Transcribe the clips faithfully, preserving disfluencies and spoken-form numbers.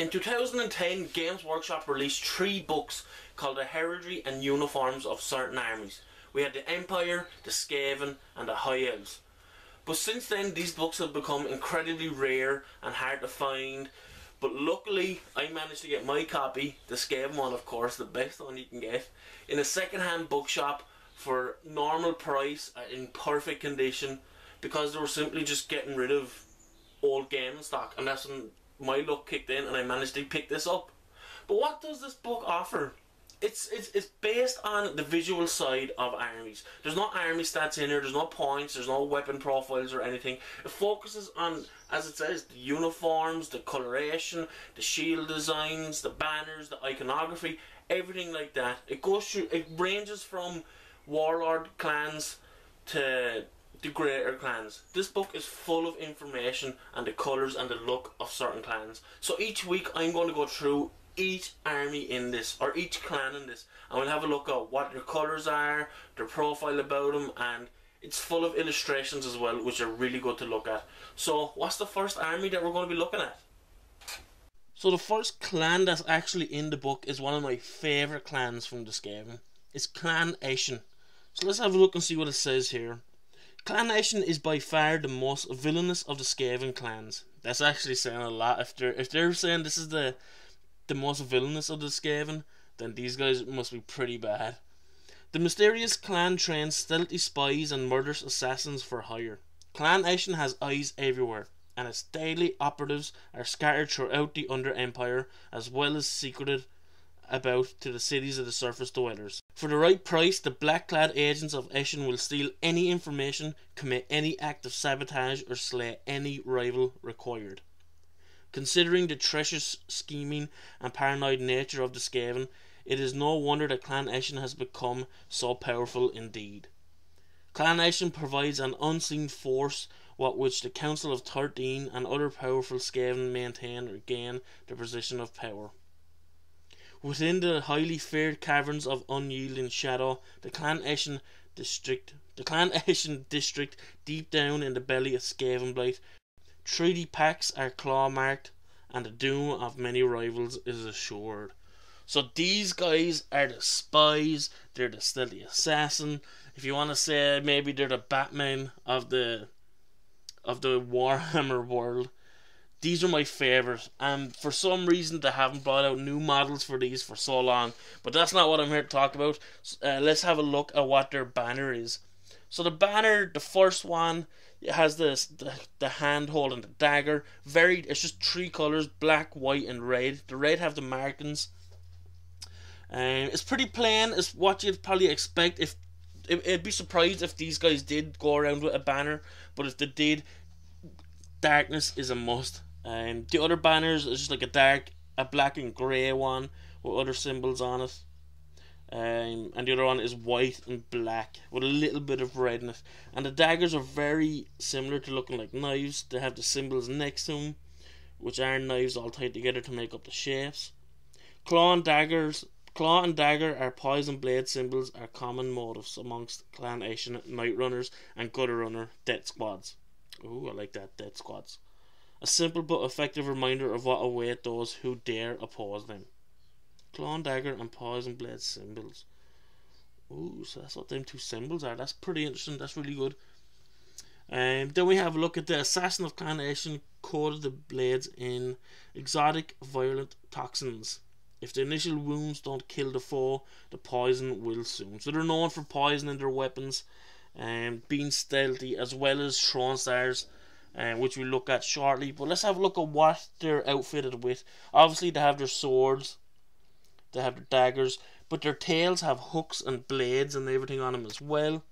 In two thousand ten, Games Workshop released three books called The Heraldry and Uniforms of Certain Armies. We had the Empire, the Skaven and the High Elves. But since then, these books have become incredibly rare and hard to find. But luckily, I managed to get my copy, the Skaven one of course, the best one you can get, in a second-hand bookshop for normal price in perfect condition, because they were simply just getting rid of old game stock, and that's when my luck kicked in and I managed to pick this up. But what does this book offer? It's, it's, it's based on the visual side of armies. There's no army stats in here, there's no points, there's no weapon profiles or anything. It focuses on, as it says, the uniforms, the coloration, the shield designs, the banners, the iconography, everything like that. It goes through, it ranges from warlord clans to the greater clans. This book is full of information and the colours and the look of certain clans. So each week I'm going to go through each army in this, or each clan in this, and we'll have a look at what their colours are, their profile about them, and it's full of illustrations as well, which are really good to look at. So what's the first army that we're going to be looking at? So the first clan that's actually in the book is one of my favourite clans from the Skaven. It's Clan Eshin. So let's have a look and see what it says here. Clan Eshin is by far the most villainous of the Skaven clans. That's actually saying a lot. If they're, if they're saying this is the the most villainous of the Skaven, then these guys must be pretty bad. The mysterious clan trains stealthy spies and murders assassins for hire. Clan Eshin has eyes everywhere, and its daily operatives are scattered throughout the Under Empire, as well as secreted about to the cities of the surface dwellers. For the right price, the black-clad agents of Eshin will steal any information, commit any act of sabotage, or slay any rival required. Considering the treacherous, scheming and paranoid nature of the Skaven, it is no wonder that Clan Eshin has become so powerful indeed. Clan Eshin provides an unseen force with which the Council of Thirteen and other powerful Skaven maintain or gain their position of power. Within the highly feared caverns of Unyielding Shadow, the Clan Eshin district, the Clan Eshin district deep down in the belly of Skavenblight, treaty pacts are claw-marked, and the doom of many rivals is assured. So these guys are the spies, they're the stealthy assassin. If you want to say maybe they're the Batman of the of the Warhammer world, these are my favourite. And for some reason they haven't brought out new models for these for so long. But that's not what I'm here to talk about. Uh, let's have a look at what their banner is. So the banner, the first one, it has this, the, the hand holding the dagger. Very, it's just three colours, black, white and red. The red have the markings. Um, it's pretty plain, it's what you'd probably expect. If it, It'd be surprised if these guys did go around with a banner, but if they did, darkness is a must. Um, the other banners is just like a dark, a black and grey one with other symbols on it. Um, and the other one is white and black with a little bit of red in it. And the daggers are very similar to looking like knives. They have the symbols next to them, which are knives all tied together to make up the shapes. Claw and daggers, claw and dagger are poison blade symbols, are common motifs amongst Clan Eshin Night Runners and Gutter Runner Death Squads. Ooh, I like that, Death Squads. A simple but effective reminder of what await those who dare oppose them. Claw and dagger and poison blade symbols. Ooh, so that's what them two symbols are. That's pretty interesting. That's really good. Um, then we have a look at the assassin of Clan Eshin coated the blades in exotic violent toxins. If the initial wounds don't kill the foe, the poison will soon. So they're known for poisoning their weapons and um, being stealthy, as well as throwing stars, uh, which we'll look at shortly. But let's have a look at what they're outfitted with. Obviously they have their swords, they have their daggers, but their tails have hooks and blades and everything on them as well.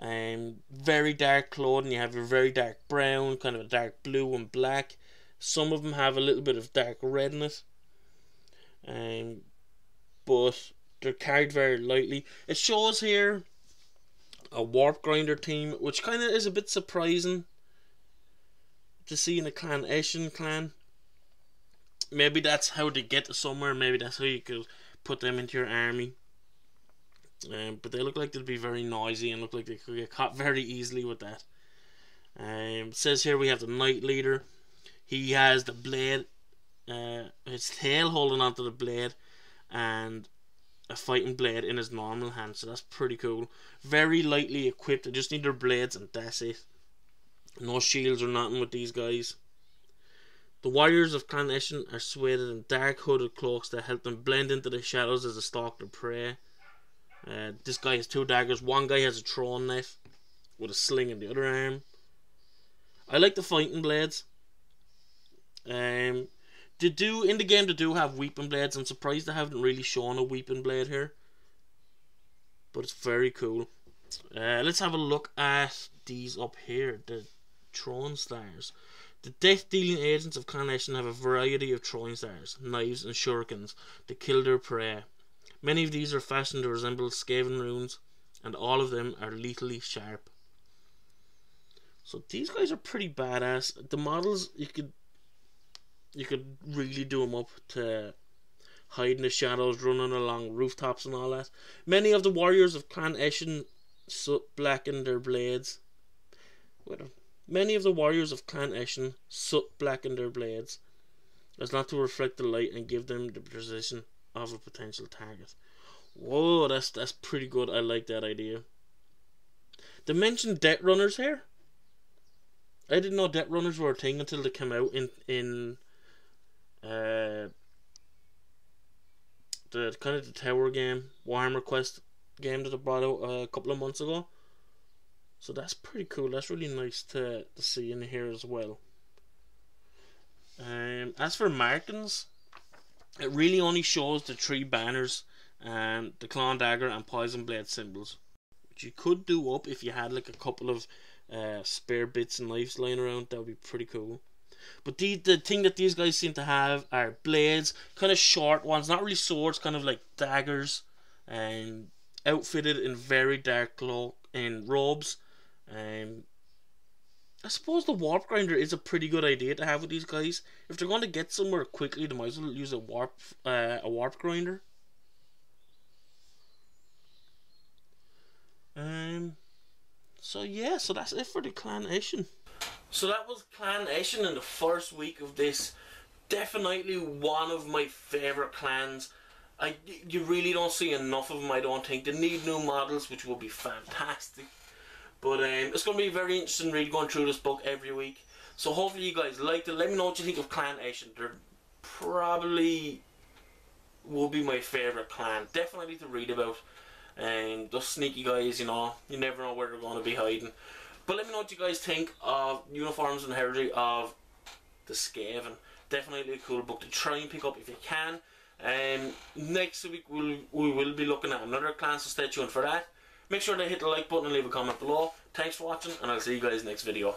Um, very dark clothing. You have your very dark brown, kind of a dark blue and black. Some of them have a little bit of dark red in it. Um, but they're carried very lightly. It shows here a warp grinder team, which kind of is a bit surprising to see in the Clan Eshin clan. Maybe that's how they get to somewhere. Maybe that's how you could put them into your army. Um, but they look like they'd be very noisy and look like they could get caught very easily with that. Um, it says here we have the Knight Leader. He has the blade uh, his tail holding onto the blade, and a fighting blade in his normal hand. So that's pretty cool. Very lightly equipped. They just need their blades and that's it. No shields or nothing with these guys. The warriors of Clan Eshin are swathed in dark hooded cloaks that help them blend into the shadows as they stalk their prey. Uh, this guy has two daggers. One guy has a throwing knife with a sling in the other arm. I like the fighting blades. Um, they do in the game. They do have weapon blades. I'm surprised they haven't really shown a weapon blade here, but it's very cool. Uh, let's have a look at these up here. The Throne Stars. The death-dealing agents of Clan Eshin have a variety of throwing stars, knives, and shurikens to kill their prey. Many of these are fashioned to resemble Skaven runes, and all of them are lethally sharp. So these guys are pretty badass. The models, you could you could really do them up to hide in the shadows, running along rooftops and all that. Many of the warriors of Clan Eshin soot-blacken their blades. Wait a Many of the warriors of Clan Eshin soot-blacken their blades as not to reflect the light and give them the position of a potential target. Whoa, that's that's pretty good. I like that idea. They mentioned debt runners here. I didn't know debt runners were a thing until they came out in in uh, the kind of the tower game, Warhammer Quest game that I brought out uh, a couple of months ago. So that's pretty cool. That's really nice to, to see in here as well. Um, as for markings, it really only shows the three banners, and the Claw Dagger and Poison Blade symbols, which you could do up if you had like a couple of uh, spare bits and knives lying around. That would be pretty cool. But the, the thing that these guys seem to have are blades, kind of short ones, not really swords, kind of like daggers, and outfitted in very dark cloak and robes. Um, I suppose the warp grinder is a pretty good idea to have with these guys. If they're going to get somewhere quickly, they might as well use a warp, uh, a warp grinder. Um. So yeah, so that's it for the Clan Eshin. So that was Clan Eshin in the first week of this. Definitely one of my favorite clans. I you really don't see enough of them. I don't think they need new models, which will be fantastic. But um, it's going to be very interesting really going through this book every week. So hopefully you guys liked it. Let me know what you think of Clan Eshin. They're probably will be my favourite clan. Definitely to read about. And those sneaky guys, you know, you never know where they're going to be hiding. But let me know what you guys think of Uniforms and Heraldry of the Skaven. Definitely a cool book to try and pick up if you can. Um, next week we'll, we will be looking at another clan, so stay tuned for that. Make sure to hit the like button and leave a comment below. Thanks for watching, and I'll see you guys next video.